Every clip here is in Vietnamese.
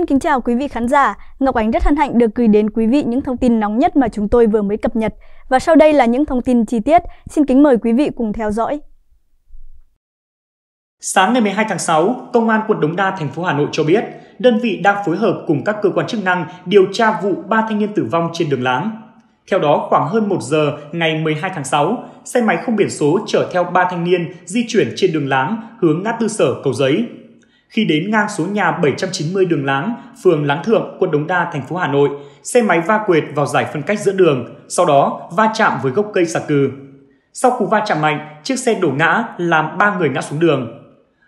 Xin kính chào quý vị khán giả, Ngọc Ánh rất hân hạnh được gửi đến quý vị những thông tin nóng nhất mà chúng tôi vừa mới cập nhật. Và sau đây là những thông tin chi tiết, xin kính mời quý vị cùng theo dõi. Sáng ngày 12 tháng 6, Công an quận Đống Đa, thành phố Hà Nội cho biết, đơn vị đang phối hợp cùng các cơ quan chức năng điều tra vụ 3 thanh niên tử vong trên đường Láng. Theo đó, khoảng hơn 1 giờ ngày 12 tháng 6, xe máy không biển số chở theo 3 thanh niên di chuyển trên đường Láng hướng ngã tư Sở Cầu Giấy. Khi đến ngang số nhà 790 đường Láng, phường Láng Thượng, quận Đống Đa, thành phố Hà Nội, xe máy va quệt vào giải phân cách giữa đường, sau đó va chạm với gốc cây xà cừ. Sau cú va chạm mạnh, chiếc xe đổ ngã làm 3 người ngã xuống đường.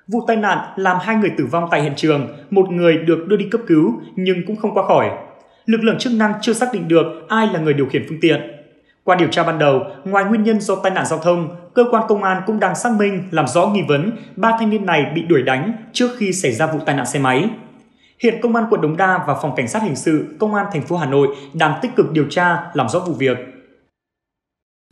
Vụ tai nạn làm 2 người tử vong tại hiện trường, 1 người được đưa đi cấp cứu nhưng cũng không qua khỏi. Lực lượng chức năng chưa xác định được ai là người điều khiển phương tiện. Qua điều tra ban đầu, ngoài nguyên nhân do tai nạn giao thông, cơ quan công an cũng đang xác minh làm rõ nghi vấn 3 thanh niên này bị đuổi đánh trước khi xảy ra vụ tai nạn xe máy. Hiện Công an quận Đống Đa và Phòng Cảnh sát Hình sự, Công an thành phố Hà Nội đang tích cực điều tra làm rõ vụ việc.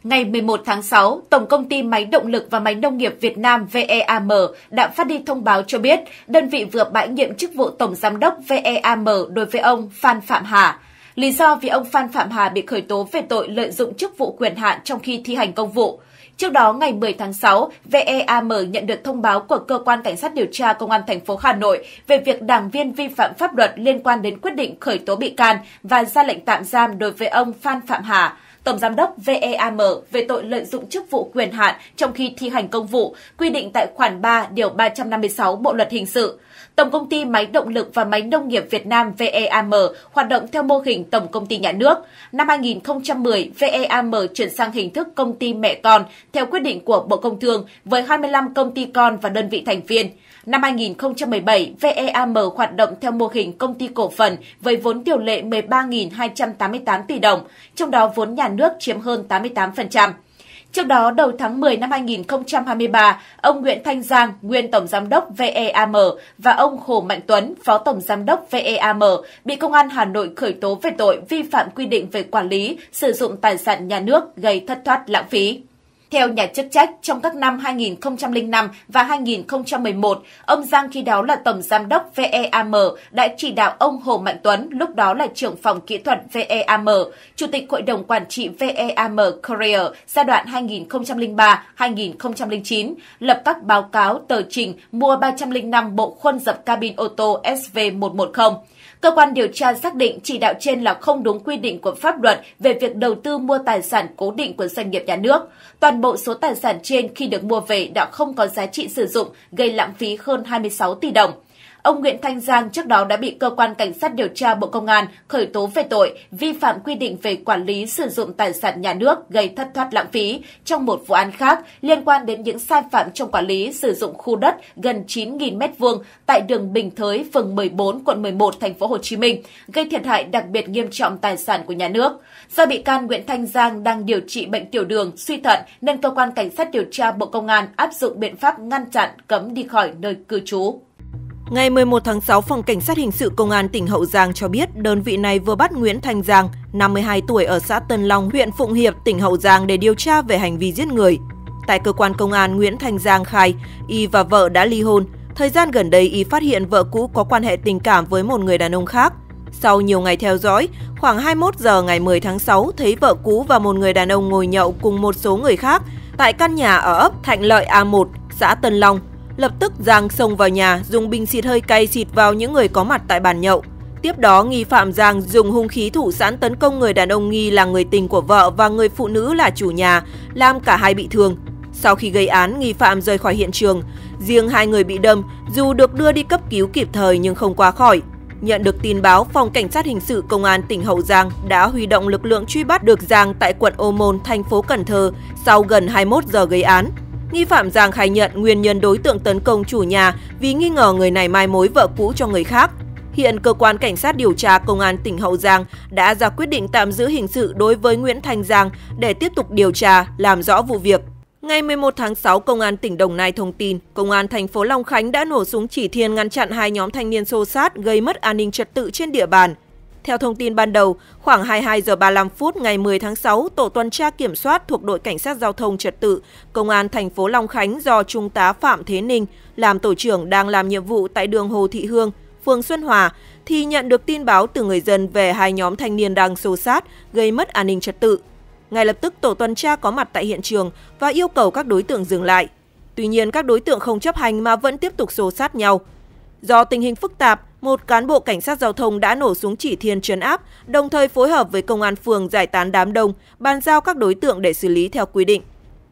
Ngày 11 tháng 6, Tổng công ty Máy động lực và Máy nông nghiệp Việt Nam VEAM đã phát đi thông báo cho biết đơn vị vừa bãi nhiệm chức vụ Tổng Giám đốc VEAM đối với ông Phan Phạm Hà. Lý do vì ông Phan Phạm Hà bị khởi tố về tội lợi dụng chức vụ quyền hạn trong khi thi hành công vụ. Trước đó, ngày 10 tháng 6, VEAM nhận được thông báo của Cơ quan Cảnh sát điều tra Công an thành phố Hà Nội về việc đảng viên vi phạm pháp luật liên quan đến quyết định khởi tố bị can và ra lệnh tạm giam đối với ông Phan Phạm Hà, Tổng Giám đốc VEAM về tội lợi dụng chức vụ quyền hạn trong khi thi hành công vụ, quy định tại khoản 3 điều 356 Bộ Luật Hình sự. Tổng công ty Máy động lực và Máy nông nghiệp Việt Nam VEAM hoạt động theo mô hình tổng công ty nhà nước. Năm 2010, VEAM chuyển sang hình thức công ty mẹ con theo quyết định của Bộ Công Thương với 25 công ty con và đơn vị thành viên. Năm 2017, VEAM hoạt động theo mô hình công ty cổ phần với vốn điều lệ 13.288 tỷ đồng, trong đó vốn nhà nước chiếm hơn 88%. Trước đó, đầu tháng 10 năm 2023, ông Nguyễn Thành Giang, nguyên Tổng Giám đốc VEAM và ông Hồ Mạnh Tuấn, Phó Tổng Giám đốc VEAM bị Công an Hà Nội khởi tố về tội vi phạm quy định về quản lý, sử dụng tài sản nhà nước gây thất thoát lãng phí. Theo nhà chức trách, trong các năm 2005 và 2011, ông Giang khi đó là Tổng Giám đốc VEAM đã chỉ đạo ông Hồ Mạnh Tuấn, lúc đó là trưởng phòng kỹ thuật VEAM, Chủ tịch Hội đồng Quản trị VEAM Korea giai đoạn 2003-2009, lập các báo cáo tờ trình mua 305 bộ khuôn dập cabin ô tô SV110. Cơ quan điều tra xác định chỉ đạo trên là không đúng quy định của pháp luật về việc đầu tư mua tài sản cố định của doanh nghiệp nhà nước. Toàn bộ số tài sản trên khi được mua về đã không có giá trị sử dụng, gây lãng phí hơn 26 tỷ đồng. Ông Nguyễn Thành Giang trước đó đã bị Cơ quan Cảnh sát điều tra Bộ Công an khởi tố về tội vi phạm quy định về quản lý sử dụng tài sản nhà nước gây thất thoát lãng phí trong một vụ án khác liên quan đến những sai phạm trong quản lý sử dụng khu đất gần 9.000 m2 tại đường Bình Thới, phường 14, quận 11, thành phố Hồ Chí Minh, gây thiệt hại đặc biệt nghiêm trọng tài sản của nhà nước. Do bị can Nguyễn Thành Giang đang điều trị bệnh tiểu đường, suy thận nên Cơ quan Cảnh sát điều tra Bộ Công an áp dụng biện pháp ngăn chặn, cấm đi khỏi nơi cư trú. Ngày 11 tháng 6, Phòng Cảnh sát Hình sự Công an tỉnh Hậu Giang cho biết đơn vị này vừa bắt Nguyễn Thành Giang, 52 tuổi ở xã Tân Long, huyện Phụng Hiệp, tỉnh Hậu Giang để điều tra về hành vi giết người. Tại cơ quan công an, Nguyễn Thành Giang khai, y và vợ đã ly hôn. Thời gian gần đây, y phát hiện vợ cũ có quan hệ tình cảm với một người đàn ông khác. Sau nhiều ngày theo dõi, khoảng 21 giờ ngày 10 tháng 6, thấy vợ cũ và một người đàn ông ngồi nhậu cùng một số người khác tại căn nhà ở ấp Thạnh Lợi A1, xã Tân Long. Lập tức Giang xông vào nhà, dùng bình xịt hơi cay xịt vào những người có mặt tại bàn nhậu. Tiếp đó, nghi phạm Giang dùng hung khí thủ sẵn tấn công người đàn ông nghi là người tình của vợ và người phụ nữ là chủ nhà, làm cả hai bị thương. Sau khi gây án, nghi phạm rời khỏi hiện trường. Riêng hai người bị đâm, dù được đưa đi cấp cứu kịp thời nhưng không qua khỏi. Nhận được tin báo, Phòng Cảnh sát Hình sự Công an tỉnh Hậu Giang đã huy động lực lượng truy bắt được Giang tại quận Ô Môn, thành phố Cần Thơ sau gần 21 giờ gây án. Nghi phạm Giang khai nhận nguyên nhân đối tượng tấn công chủ nhà vì nghi ngờ người này mai mối vợ cũ cho người khác. Hiện Cơ quan Cảnh sát điều tra Công an tỉnh Hậu Giang đã ra quyết định tạm giữ hình sự đối với Nguyễn Thành Giang để tiếp tục điều tra, làm rõ vụ việc. Ngày 11 tháng 6, Công an tỉnh Đồng Nai thông tin, Công an thành phố Long Khánh đã nổ súng chỉ thiên ngăn chặn hai nhóm thanh niên xô xát gây mất an ninh trật tự trên địa bàn. Theo thông tin ban đầu, khoảng 22 giờ 35 phút ngày 10 tháng 6, tổ tuần tra kiểm soát thuộc đội Cảnh sát giao thông trật tự, Công an thành phố Long Khánh do Trung tá Phạm Thế Ninh làm tổ trưởng đang làm nhiệm vụ tại đường Hồ Thị Hương, phường Xuân Hòa thì nhận được tin báo từ người dân về hai nhóm thanh niên đang xô xát, gây mất an ninh trật tự. Ngay lập tức, tổ tuần tra có mặt tại hiện trường và yêu cầu các đối tượng dừng lại. Tuy nhiên, các đối tượng không chấp hành mà vẫn tiếp tục xô xát nhau. Do tình hình phức tạp, một cán bộ cảnh sát giao thông đã nổ súng chỉ thiên trấn áp, đồng thời phối hợp với công an phường giải tán đám đông, bàn giao các đối tượng để xử lý theo quy định.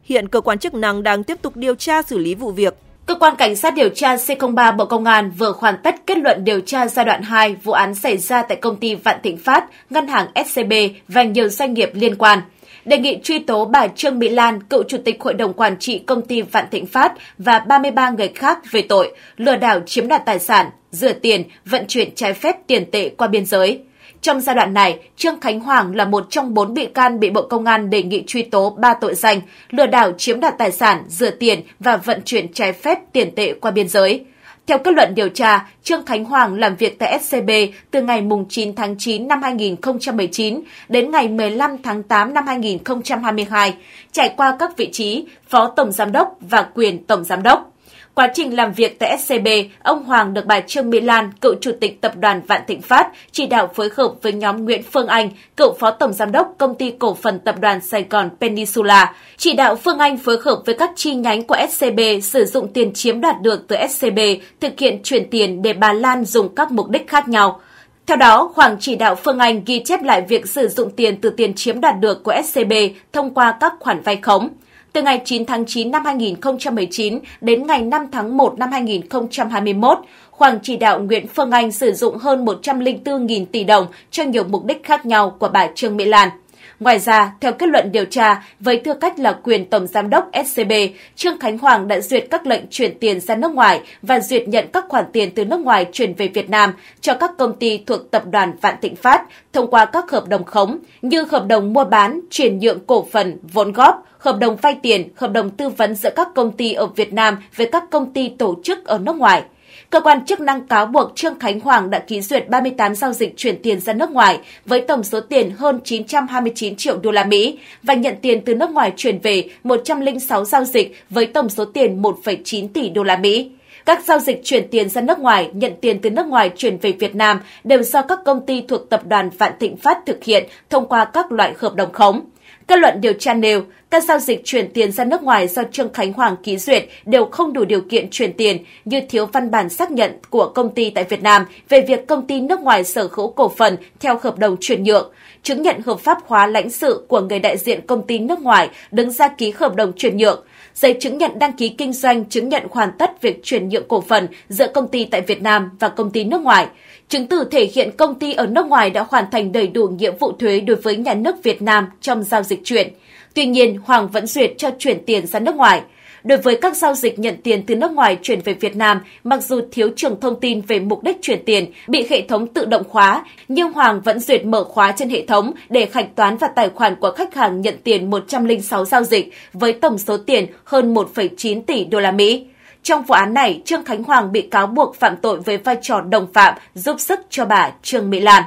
Hiện cơ quan chức năng đang tiếp tục điều tra xử lý vụ việc. Cơ quan Cảnh sát điều tra C03 Bộ Công an vừa hoàn tất kết luận điều tra giai đoạn 2 vụ án xảy ra tại công ty Vạn Thịnh Phát, ngân hàng SCB và nhiều doanh nghiệp liên quan. Đề nghị truy tố bà Trương Mỹ Lan, cựu chủ tịch hội đồng quản trị công ty Vạn Thịnh Phát và 33 người khác về tội lừa đảo chiếm đoạt tài sản, rửa tiền, vận chuyển trái phép tiền tệ qua biên giới. Trong giai đoạn này, Trương Khánh Hoàng là một trong 4 bị can bị Bộ Công an đề nghị truy tố 3 tội danh lừa đảo chiếm đoạt tài sản, rửa tiền và vận chuyển trái phép tiền tệ qua biên giới. Theo kết luận điều tra, Trương Khánh Hoàng làm việc tại SCB từ ngày 9 tháng 9 năm 2019 đến ngày 15 tháng 8 năm 2022, trải qua các vị trí Phó Tổng Giám đốc và quyền Tổng Giám đốc. Quá trình làm việc tại SCB, ông Hoàng được bà Trương Mỹ Lan, cựu chủ tịch tập đoàn Vạn Thịnh Phát, chỉ đạo phối hợp với nhóm Nguyễn Phương Anh, cựu phó tổng giám đốc công ty cổ phần tập đoàn Sài Gòn Peninsula, chỉ đạo Phương Anh phối hợp với các chi nhánh của SCB sử dụng tiền chiếm đoạt được từ SCB, thực hiện chuyển tiền để bà Lan dùng các mục đích khác nhau. Theo đó, Hoàng chỉ đạo Phương Anh ghi chép lại việc sử dụng tiền từ tiền chiếm đoạt được của SCB thông qua các khoản vay khống. Từ ngày 9 tháng 9 năm 2019 đến ngày 5 tháng 1 năm 2021, Hoàng chỉ đạo Nguyễn Phương Anh sử dụng hơn 104.000 tỷ đồng cho nhiều mục đích khác nhau của bà Trương Mỹ Lan. Ngoài ra, theo kết luận điều tra, với tư cách là quyền Tổng Giám đốc SCB, Trương Khánh Hoàng đã duyệt các lệnh chuyển tiền ra nước ngoài và duyệt nhận các khoản tiền từ nước ngoài chuyển về Việt Nam cho các công ty thuộc Tập đoàn Vạn Thịnh Phát thông qua các hợp đồng khống như hợp đồng mua bán, chuyển nhượng cổ phần, vốn góp, hợp đồng vay tiền, hợp đồng tư vấn giữa các công ty ở Việt Nam với các công ty tổ chức ở nước ngoài. Cơ quan chức năng cáo buộc Trương Khánh Hoàng đã ký duyệt 38 giao dịch chuyển tiền ra nước ngoài với tổng số tiền hơn 929 triệu đô la Mỹ và nhận tiền từ nước ngoài chuyển về 106 giao dịch với tổng số tiền 1,9 tỷ đô la Mỹ. Các giao dịch chuyển tiền ra nước ngoài, nhận tiền từ nước ngoài chuyển về Việt Nam đều do các công ty thuộc tập đoàn Vạn Thịnh Phát thực hiện thông qua các loại hợp đồng khống. Kết luận điều tra nêu, các giao dịch chuyển tiền ra nước ngoài do Trương Khánh Hoàng ký duyệt đều không đủ điều kiện chuyển tiền như thiếu văn bản xác nhận của công ty tại Việt Nam về việc công ty nước ngoài sở hữu cổ phần theo hợp đồng chuyển nhượng, chứng nhận hợp pháp hóa lãnh sự của người đại diện công ty nước ngoài đứng ra ký hợp đồng chuyển nhượng, giấy chứng nhận đăng ký kinh doanh, chứng nhận hoàn tất việc chuyển nhượng cổ phần giữa công ty tại Việt Nam và công ty nước ngoài, chứng từ thể hiện công ty ở nước ngoài đã hoàn thành đầy đủ nghĩa vụ thuế đối với nhà nước Việt Nam trong giao dịch chuyển. Tuy nhiên, Hoàng vẫn duyệt cho chuyển tiền ra nước ngoài. Đối với các giao dịch nhận tiền từ nước ngoài chuyển về Việt Nam, mặc dù thiếu trường thông tin về mục đích chuyển tiền, bị hệ thống tự động khóa, nhưng Hoàng vẫn duyệt mở khóa trên hệ thống để hạch toán vào tài khoản của khách hàng nhận tiền 106 giao dịch với tổng số tiền hơn 1,9 tỷ đô la Mỹ. Trong vụ án này, Trương Khánh Hoàng bị cáo buộc phạm tội với vai trò đồng phạm giúp sức cho bà Trương Mỹ Lan.